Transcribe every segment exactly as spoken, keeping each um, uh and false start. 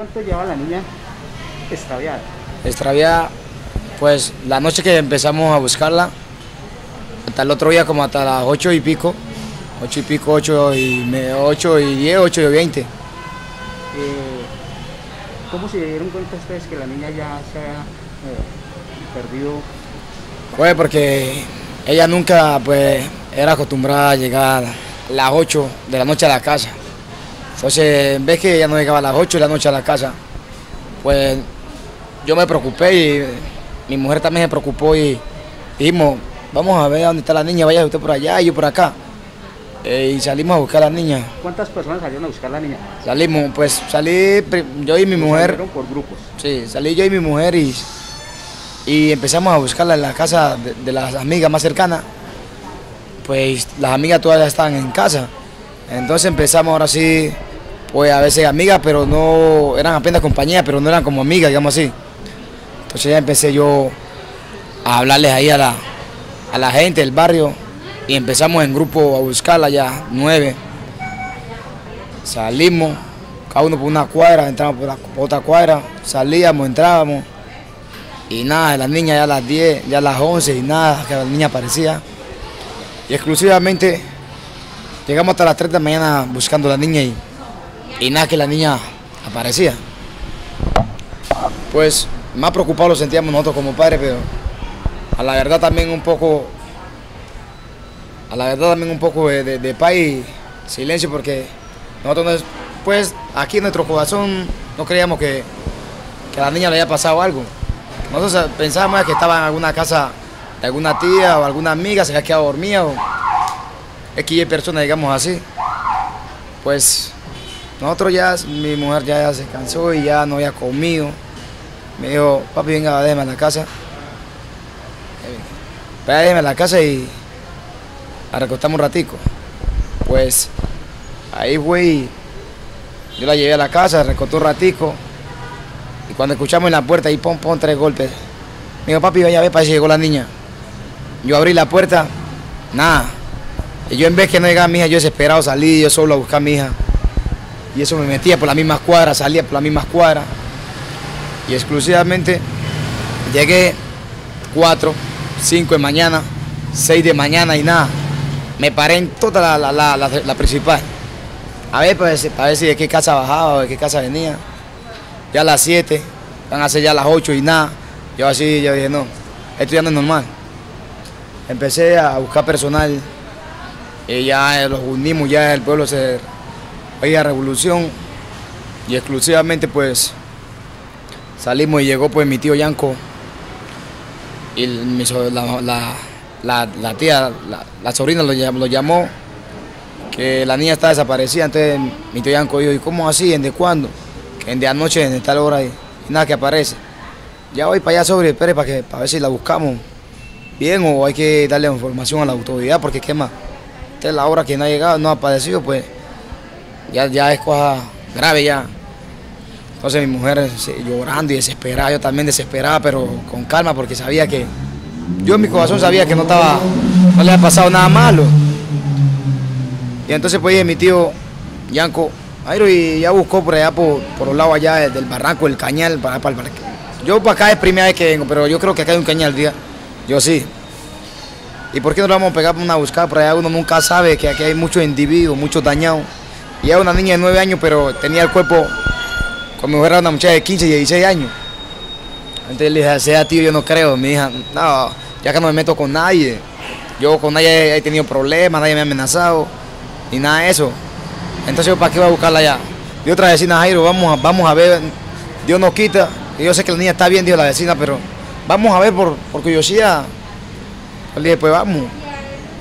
¿Cuánto lleva la niña extraviada? Extraviada, pues la noche que empezamos a buscarla, hasta el otro día como hasta las ocho y pico, ocho y pico, ocho y medio, ocho y diez, ocho y veinte. Eh, ¿Cómo se dieron cuenta ustedes que la niña ya se había eh, perdido? Pues porque ella nunca pues era acostumbrada a llegar a las ocho de la noche a la casa. Entonces, en vez que ella no llegaba a las ocho de la noche a la casa, pues yo me preocupé y mi mujer también se preocupó y dijimos, vamos a ver dónde está la niña, vaya usted por allá y yo por acá. Eh, y salimos a buscar a la niña. ¿Cuántas personas salieron a buscar a la niña? Salimos, pues salí yo y mi mujer. ¿Salieron por grupos? Sí, salí yo y mi mujer y, y empezamos a buscarla en la casa de, de las amigas más cercanas. Pues las amigas todas ya estaban en casa. Entonces empezamos ahora sí, pues a veces amigas, pero no, eran apenas compañías, pero no eran como amigas, digamos así. Entonces ya empecé yo a hablarles ahí a la, a la gente del barrio y empezamos en grupo a buscarla ya, nueve. Salimos, cada uno por una cuadra, entramos por, la, por otra cuadra, salíamos, entrábamos y nada, la niña ya a las diez, ya a las once y nada, que la niña aparecía. Y exclusivamente llegamos hasta las tres de la mañana buscando a la niña y, y nada que la niña aparecía. Pues más preocupados lo sentíamos nosotros como padres, pero a la verdad también un poco, a la verdad también un poco de, de, de paz y silencio, porque nosotros pues aquí en nuestro corazón no creíamos que, que a la niña le haya pasado algo. Nosotros pensábamos que estaba en alguna casa de alguna tía o alguna amiga, se había quedado dormida o X Y personas, digamos así. Pues nosotros ya, mi mujer ya, ya se cansó y ya no había comido. Me dijo, papi, venga, déjeme en la casa. Pues déjeme en la casa y la recostamos un ratico. Pues ahí fue y yo la llevé a la casa, recostó un ratico. Y cuando escuchamos en la puerta, ahí pon, pon, tres golpes. Me dijo, papi, vaya a ver, para si llegó la niña. Yo abrí la puerta, nada. Y yo en vez que no llegaba mi hija, yo desesperado salí yo solo a buscar a mi hija. Y eso me metía por las mismas cuadras, salía por las mismas cuadras. Y exclusivamente llegué cuatro, cinco de mañana, seis de mañana y nada. Me paré en toda la, la, la, la, la principal. A ver, para ver, para ver si de qué casa bajaba o de qué casa venía. Ya a las siete, van a ser ya a las ocho y nada. Yo así, yo dije, no, esto ya no es normal. Empecé a buscar personal. Y ya los unimos, ya el pueblo se oía revolución y exclusivamente pues salimos y llegó pues mi tío Yanko y mi so, la, la, la, la tía, la, la sobrina lo, lo llamó, que la niña está desaparecida, entonces mi tío Yanko dijo, ¿y cómo así? ¿En de cuándo? En de anoche, en de tal hora y, y nada que aparece. Ya voy para allá sobre, espere para, que, para ver si la buscamos bien o hay que darle información a la autoridad porque qué más. Esta es la hora que no ha llegado, no ha aparecido, pues ya, ya es cosa grave ya. Entonces mi mujer llorando y desesperada, yo también desesperada, pero con calma porque sabía que, yo en mi corazón sabía que no estaba, no le había pasado nada malo. Y entonces pues dije, mi tío Yanko, Jairo, y ya buscó por allá, por, por un lado allá del barranco, el cañal, para, para el parque. Yo para acá es primera vez que vengo, pero yo creo que acá hay un cañal, día. Yo sí. ¿Y por qué no lo vamos a pegar una buscada por allá? Uno nunca sabe que aquí hay muchos individuos, muchos dañados. Y era una niña de nueve años, pero tenía el cuerpo, con mi mujer era una muchacha de quince, dieciséis años. Entonces le dije, sea tío, yo no creo. Mi hija, no, ya que no me meto con nadie. Yo con nadie he tenido problemas, nadie me ha amenazado, ni nada de eso. Entonces yo, ¿para qué voy a buscarla allá? Y otra vecina, Jairo, vamos a, vamos a ver, Dios nos quita. Y yo sé que la niña está bien, dijo la vecina, pero vamos a ver por, por curiosidad. Le dije, pues vamos,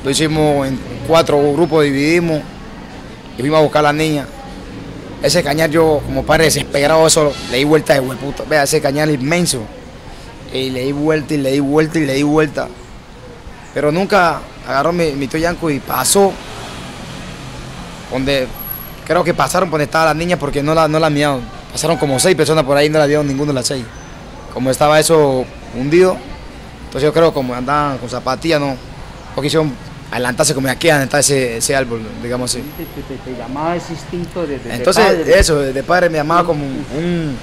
lo hicimos en cuatro grupos, dividimos y fuimos a buscar a la niña. Ese cañal yo, como padre desesperado, eso, le di vuelta de hueputa. Vea, ese cañal inmenso. Y le di vuelta, y le di vuelta, y le di vuelta. Pero nunca agarró mi, mi tío Yanko y pasó donde, creo que pasaron donde estaba la niña porque no la, no la miraron. Pasaron como seis personas por ahí y no la vieron ninguno de las seis. Como estaba eso hundido. Entonces yo creo que como andaban con zapatillas, no, no quisieron adelantarse como aquí, adelantar ese, ese árbol, digamos así. Te, te, te llamaba ese instinto de, de Entonces, de padre. Eso, de padre me llamaba como un,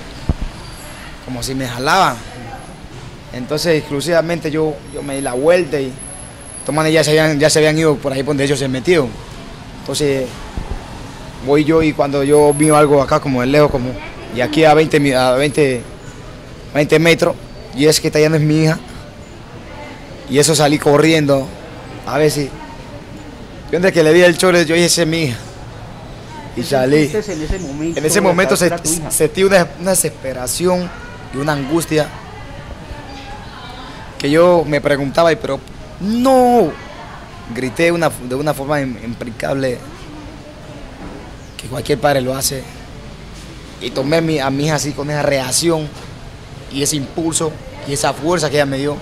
como si me jalaba. Entonces, exclusivamente yo, yo me di la vuelta y tomando ya se habían, ya se habían ido por ahí donde ellos se han metido. Entonces, voy yo y cuando yo vi algo acá como de lejos, como, y aquí a veinte, a veinte, veinte metros, y es que está yendo es mi hija. Y eso salí corriendo. A ver si. Yo antes que le vi el chole, yo dije, ese es mi hija. Y salí. En ese momento, en ese momento se, sentí una, una desesperación y una angustia. Que yo me preguntaba, y pero no. Grité una, de una forma impecable. Que cualquier padre lo hace. Y tomé a mi, a mi hija así con esa reacción. Y ese impulso. Y esa fuerza que ella me dio.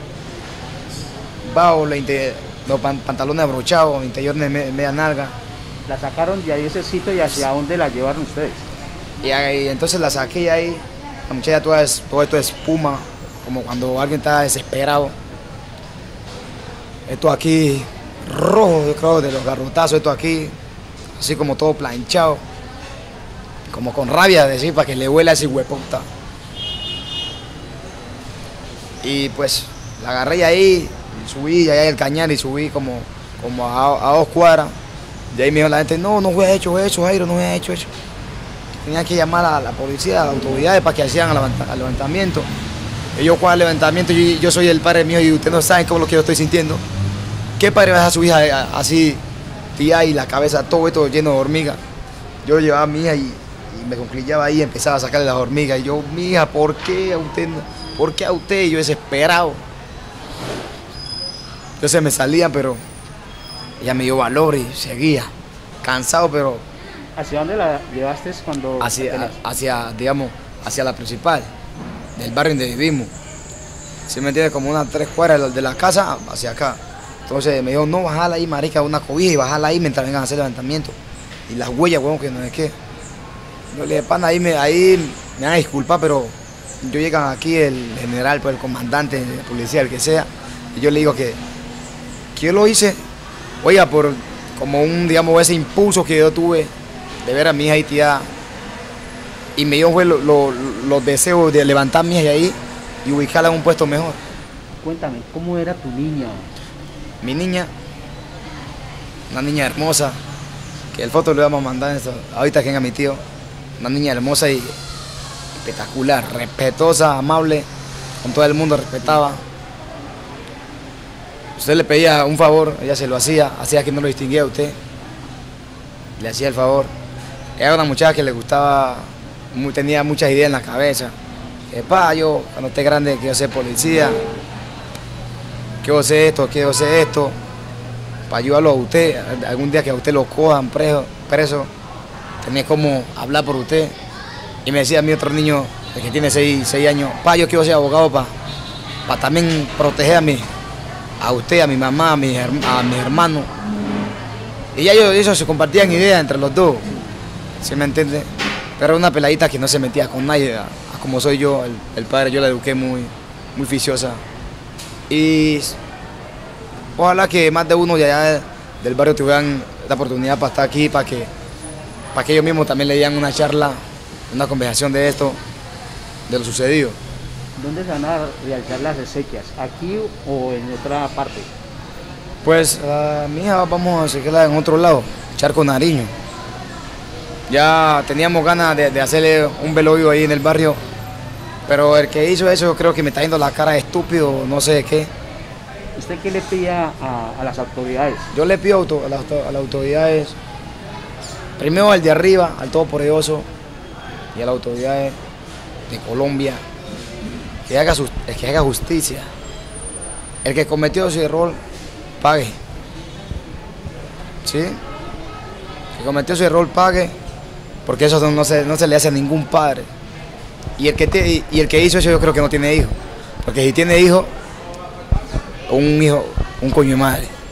Bajo la los pantalones abrochados, interior de media nalga. La sacaron de ahí ese sitio y hacia dónde la llevaron ustedes. Y ahí, entonces la saqué y ahí, la muchacha toda es, todo esto es espuma, como cuando alguien está desesperado. Esto aquí rojo, yo creo, de los garrotazos, esto aquí, así como todo planchado. Como con rabia, decir, para que le huela ese hueputa. Y pues la agarré y ahí. Subí allá el cañar y subí como, como a, a dos cuadras. Y ahí me dijo la gente, no, no fue hecho eso, Jairo, no fue hecho eso. Tenía que llamar a la policía, a las autoridades para que hacían el levantamiento. Y yo, ¿cuál levantamiento? Yo, yo soy el padre mío y ustedes no saben cómo lo que yo estoy sintiendo. ¿Qué padre va a dejar a su hija así, tía, y la cabeza, todo esto lleno de hormigas? Yo llevaba a mi hija y, y me conclillaba ahí y empezaba a sacarle las hormigas. Y yo, mi hija, ¿por qué a usted? ¿Por qué a usted? Y yo desesperado. Entonces me salía, pero ella me dio valor y seguía, cansado, pero... ¿Hacia dónde la llevaste cuando...? Hacia, hacia digamos, hacia la principal, del barrio donde vivimos. ¿Sí me entiendes? Como unas tres cuadras de la casa hacia acá. Entonces me dijo, no, bajala ahí, marica, una cobija y bajala ahí mientras vengan a hacer levantamiento. Y las huellas, huevón, que no es que... Yo le dije, pana, ahí me, ahí me van a disculpar, pero yo llegan aquí el general, pues el comandante, el policía, el que sea, y yo le digo que... que yo lo hice, oiga, por como un, digamos, ese impulso que yo tuve de ver a mi hija y tía, y me dio fue lo, lo, los deseos de levantar a mi hija ahí y ubicarla en un puesto mejor. Cuéntame, ¿cómo era tu niña? Mi niña, una niña hermosa, que el foto le vamos a mandar eso, ahorita que venga mi tío, una niña hermosa y espectacular, respetuosa, amable, con todo el mundo respetaba. Usted le pedía un favor, ella se lo hacía, hacía que no lo distinguía a usted. Le hacía el favor. Ella era una muchacha que le gustaba, muy, tenía muchas ideas en la cabeza. Que pa, yo cuando esté grande quiero ser policía, quiero ser esto, quiero ser esto, para ayudarlo a usted, algún día que a usted lo cojan preso, preso tenía como hablar por usted. Y me decía a mi otro niño, el que tiene seis, seis años, pa, yo quiero ser abogado para pa también proteger a mí. A usted, a mi mamá, a mis mi hermanos. Y ya ellos se compartían ideas entre los dos. ¿Sí me entiende? Pero era una peladita que no se metía con nadie. Como soy yo, el, el padre, yo la eduqué muy, muy viciosa. Y ojalá que más de uno de allá del barrio tuvieran la oportunidad para estar aquí, para que, para que ellos mismos también le dieran una charla, una conversación de esto, de lo sucedido. ¿Dónde se van a realizar las exequias? ¿Aquí o en otra parte? Pues a mi hija vamos a hacerla en otro lado, Charco Nariño. Ya teníamos ganas de, de hacerle un velorio ahí en el barrio, pero el que hizo eso creo que me está yendo la cara de estúpido, no sé de qué. ¿Usted qué le pide a, a las autoridades? Yo le pido auto, a, las, a las autoridades, primero al de arriba, al Todopoderoso, y a las autoridades de Colombia. Que haga, el que haga justicia, el que cometió ese error, pague. ¿Sí? El que cometió ese error, pague, porque eso no se, no se le hace a ningún padre. Y el, que te, y el que hizo eso yo creo que no tiene hijo, porque si tiene hijo, un hijo, un coño de madre.